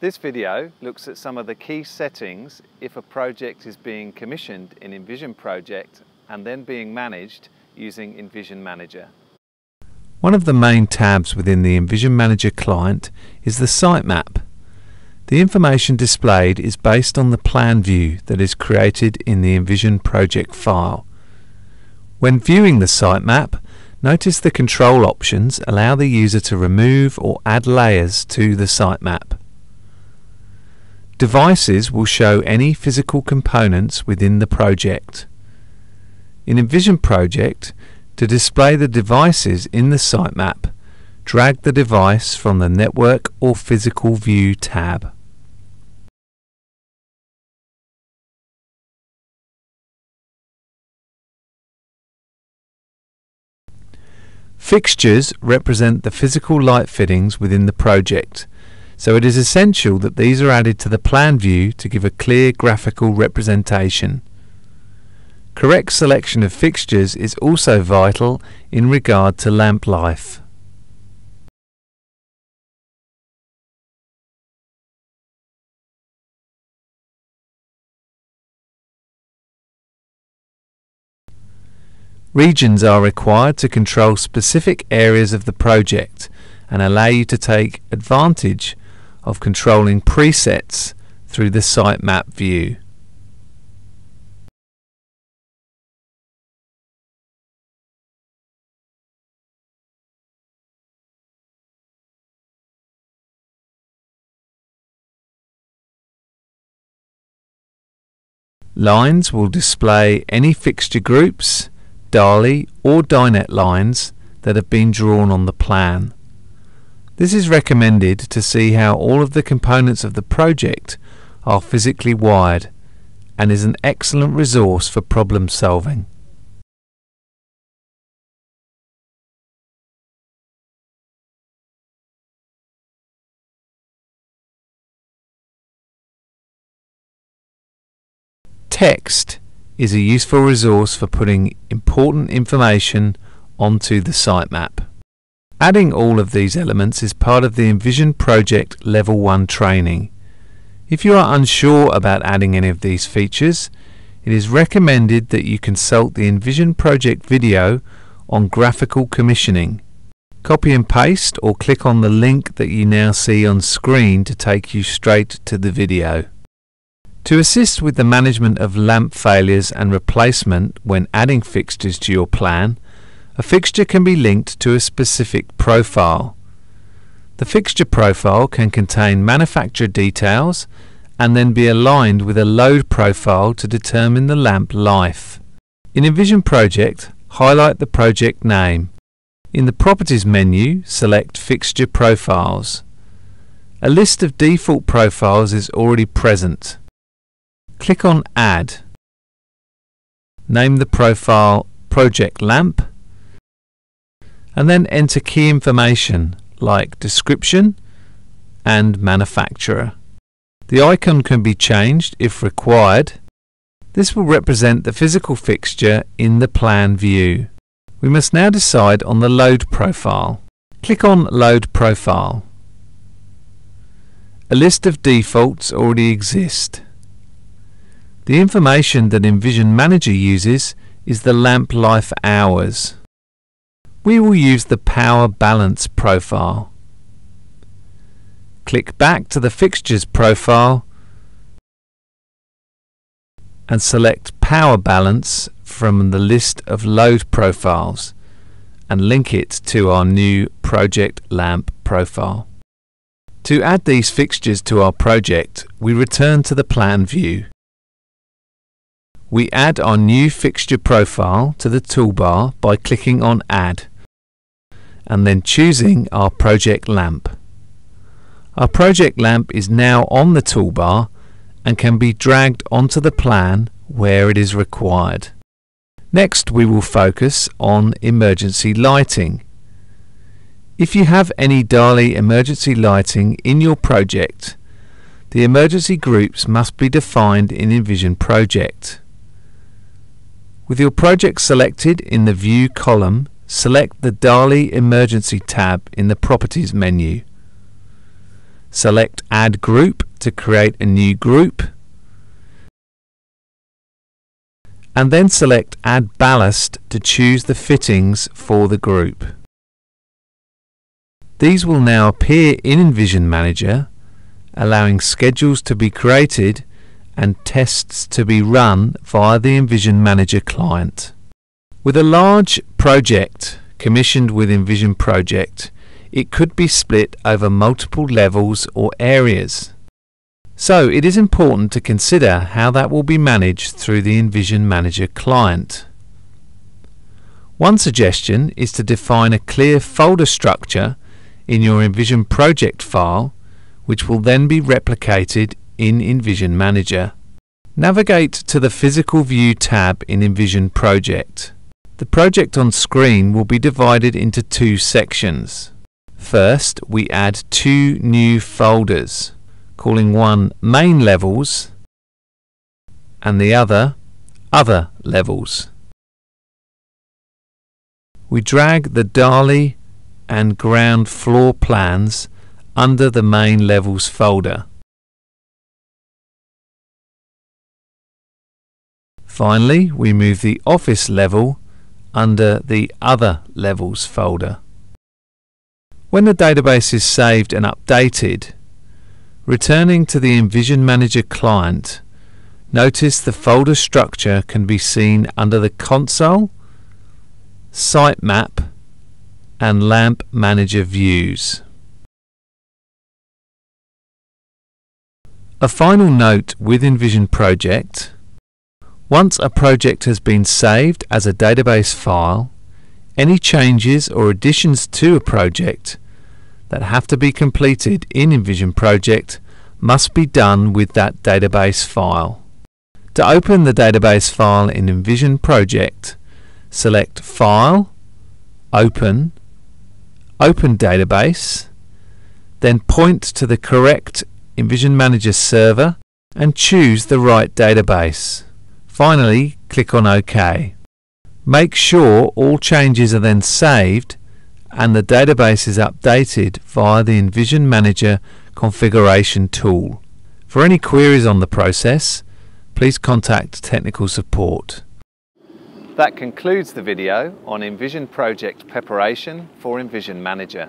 This video looks at some of the key settings if a project is being commissioned in Envision Project and then being managed using Envision Manager. One of the main tabs within the Envision Manager client is the sitemap. The information displayed is based on the plan view that is created in the Envision Project file. When viewing the sitemap, notice the control options allow the user to remove or add layers to the sitemap. Devices will show any physical components within the project. In Envision Project, to display the devices in the sitemap, drag the device from the Network or Physical View tab. Fixtures represent the physical light fittings within the project, so it is essential that these are added to the plan view to give a clear graphical representation. Correct selection of fixtures is also vital in regard to lamp life. Regions are required to control specific areas of the project and allow you to take advantage of controlling presets through the sitemap view. Lines will display any fixture groups, DALI or dinette lines that have been drawn on the plan. This is recommended to see how all of the components of the project are physically wired and is an excellent resource for problem solving. Text is a useful resource for putting important information onto the sitemap. Adding all of these elements is part of the Envision Project Level 1 training. If you are unsure about adding any of these features, it is recommended that you consult the Envision Project video on graphical commissioning. Copy and paste or click on the link that you now see on screen to take you straight to the video. To assist with the management of lamp failures and replacement when adding fixtures to your plan, a fixture can be linked to a specific profile. The fixture profile can contain manufacturer details and then be aligned with a load profile to determine the lamp life. In Envision Project, highlight the project name. In the Properties menu, select Fixture Profiles. A list of default profiles is already present. Click on Add. Name the profile Project Lamp and then enter key information like description and manufacturer. The icon can be changed if required. This will represent the physical fixture in the plan view. We must now decide on the load profile. Click on Load Profile. A list of defaults already exists. The information that Envision Manager uses is the lamp life hours. We will use the Power Balance profile. Click back to the Fixtures profile and select Power Balance from the list of load profiles and link it to our new Project Lamp profile. To add these fixtures to our project, we return to the plan view. We add our new fixture profile to the toolbar by clicking on Add and then choosing our project lamp. Our project lamp is now on the toolbar and can be dragged onto the plan where it is required. Next, we will focus on emergency lighting. If you have any DALI emergency lighting in your project, the emergency groups must be defined in Envision Project. With your project selected in the View column, select the DALI Emergency tab in the Properties menu. Select Add Group to create a new group, and then select Add Ballast to choose the fittings for the group. These will now appear in Envision Manager, allowing schedules to be created and tests to be run via the Envision Manager client. With a large project commissioned with Envision Project, it could be split over multiple levels or areas. So it is important to consider how that will be managed through the Envision Manager client. One suggestion is to define a clear folder structure in your Envision Project file, which will then be replicated in Envision Manager. Navigate to the Physical View tab in Envision Project. The project on screen will be divided into two sections. First, we add two new folders, calling one Main Levels and the other Other Levels. We drag the DALI and ground floor plans under the Main Levels folder. Finally, we move the office level under the Other Levels folder. When the database is saved and updated, returning to the Envision Manager client, notice the folder structure can be seen under the Console, Sitemap and Lamp Manager views. A final note with Envision Project: once a project has been saved as a database file, any changes or additions to a project that have to be completed in Envision Project must be done with that database file. To open the database file in Envision Project, select File, Open, Open Database, then point to the correct Envision Manager server and choose the right database. Finally, click on OK. Make sure all changes are then saved and the database is updated via the Envision Manager configuration tool. For any queries on the process, please contact technical support. That concludes the video on Envision Project preparation for Envision Manager.